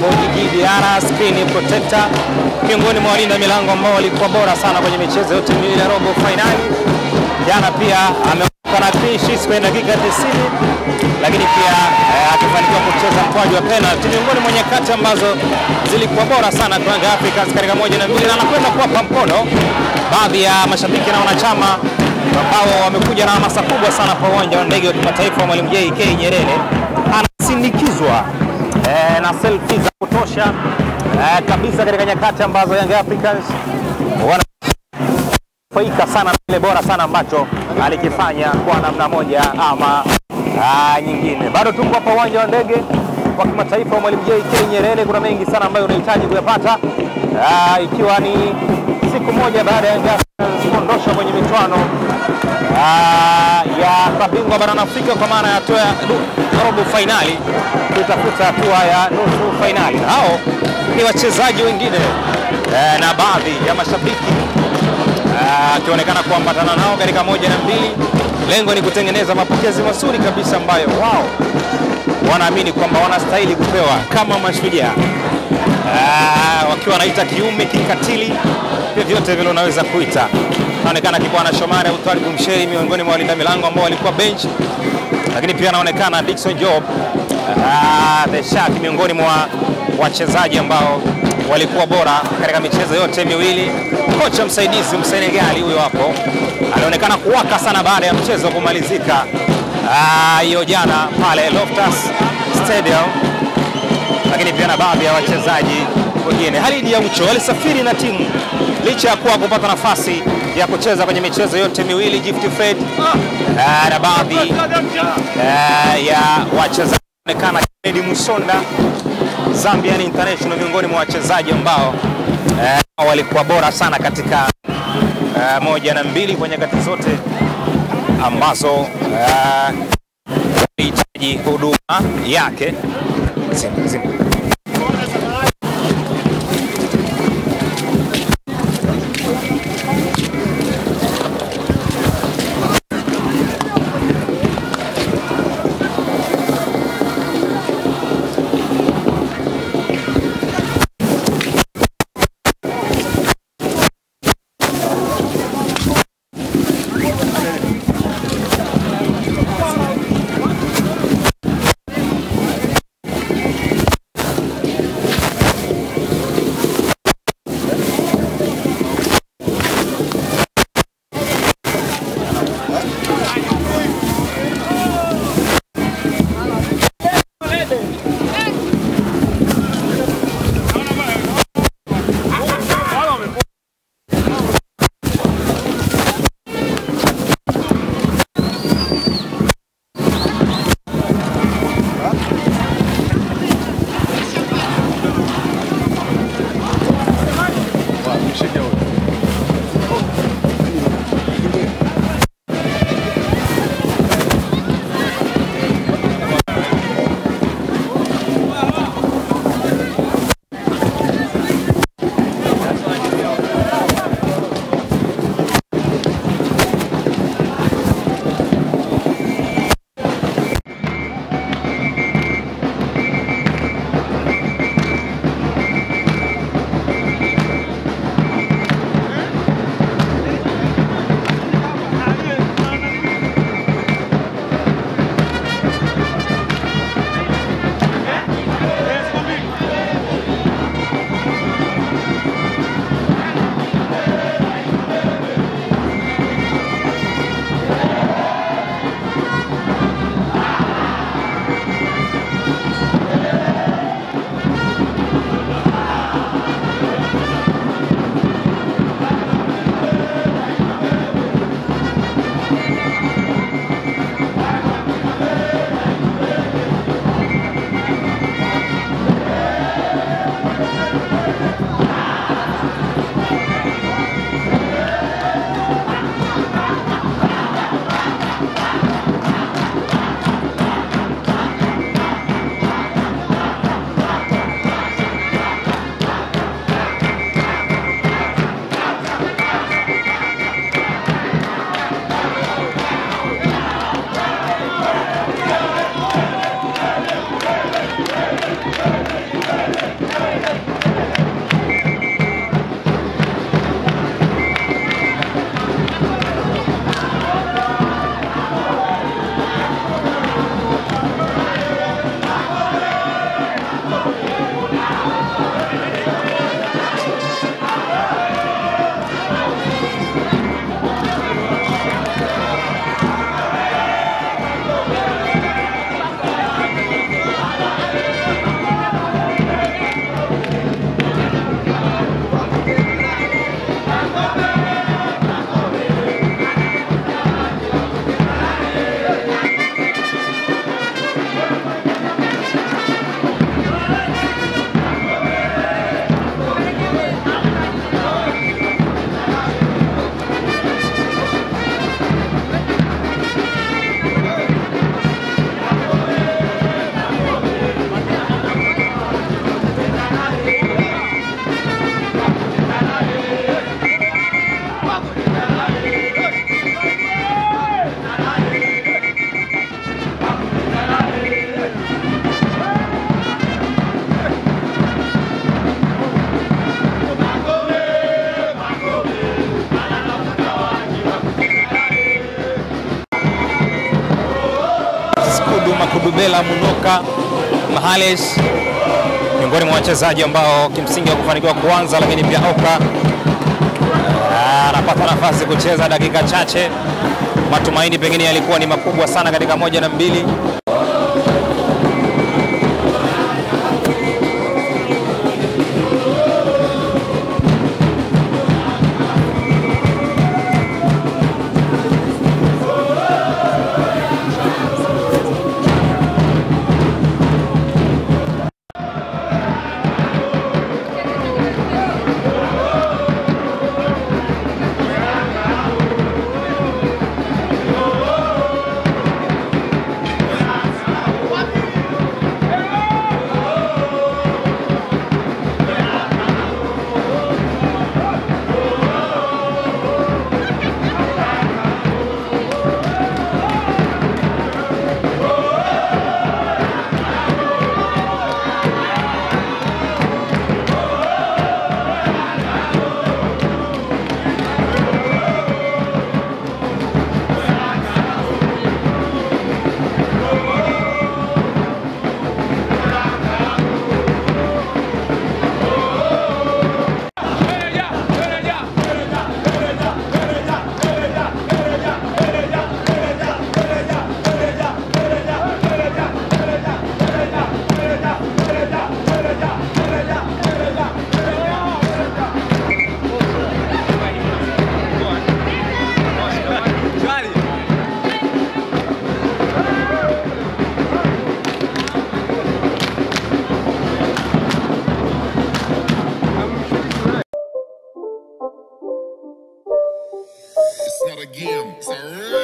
Mogi Gidiara, spini protector, miongoni mwa walinda milango ambao walikuwa bora sana kwenye michezo yote miwili ya robo finali. Jana pia ameonekana tishis kwa dakika 90, lakini pia akifanikiwa kucheza mkwaju wa penalty, miongoni mwa nyakati ambazo zilikuwa bora sana kwa Yanga Africans katika moja na mbili, na anakwenda kuwapa mkono baadhi ya mashabiki na wanachama ambao wamekuja na hamasa kubwa sana kwa uwanja wa ndege wa kimataifa wa Mwalimu JK Nyerere. Anasindikizwa na selfie za kutosha kabisa katika nyakati ambazo Young Africans wanafaika sana na ile bora sana ambacho alikifanya kwa namna moja ama nyingine. Bado tuko hapa uwanja wa ndege wa kimataifa wa Mwalimu JK Nyerere. Kuna mengi sana ambayo unahitaji kuyapata ikiwa ni siku moja baada ya Young Africans kuondosha kwenye michuano ya mabingwa barani Afrika kwa maana ya robo finali, tutafuta hatua ya nusu finali. Hao ni wachezaji wengine na baadhi ya mashabiki akionekana kuambatana nao katika moja na mbili. Lengo ni kutengeneza mapokezi mazuri kabisa ambayo wao wanaamini kwamba wanastahili kupewa kama mashujaa, wakiwa wanaita kiume kikatili, vyote vile unaweza kuita. Anaonekana kikuwa na Shomari Utwali Bumsheri miongoni mwa walinda milango ambao walikuwa bench, lakini pia anaonekana Dixon Job, The Shark, miongoni mwa wachezaji ambao walikuwa bora katika michezo yote miwili. Kocha msaidizi Msenegali huyo hapo anaonekana kuwaka sana baada ya mchezo kumalizika hiyo jana pale Loftus Stadium, lakini pia na baadhi ya wachezaji wengine. Halidi ya Ucho walisafiri na timu licha ya kuwa kupata nafasi ya kucheza kwenye michezo yote miwili. Gift Fred na baadhi ya wachezaji wanaonekana Cheddi Musonda, Zambian International, miongoni mwa wachezaji ambao walikuwa bora sana katika moja na mbili kwenye nyakati zote ambazo walihitaji huduma yake. Kidudu, Makudubela, Munoka, Mahales miongoni mwa wachezaji ambao kimsingi wakufanikiwa kuanza, lakini pia Oka anapata nafasi kucheza dakika chache. Matumaini pengine yalikuwa ni makubwa sana katika 1 na 2. It's not a game, it's a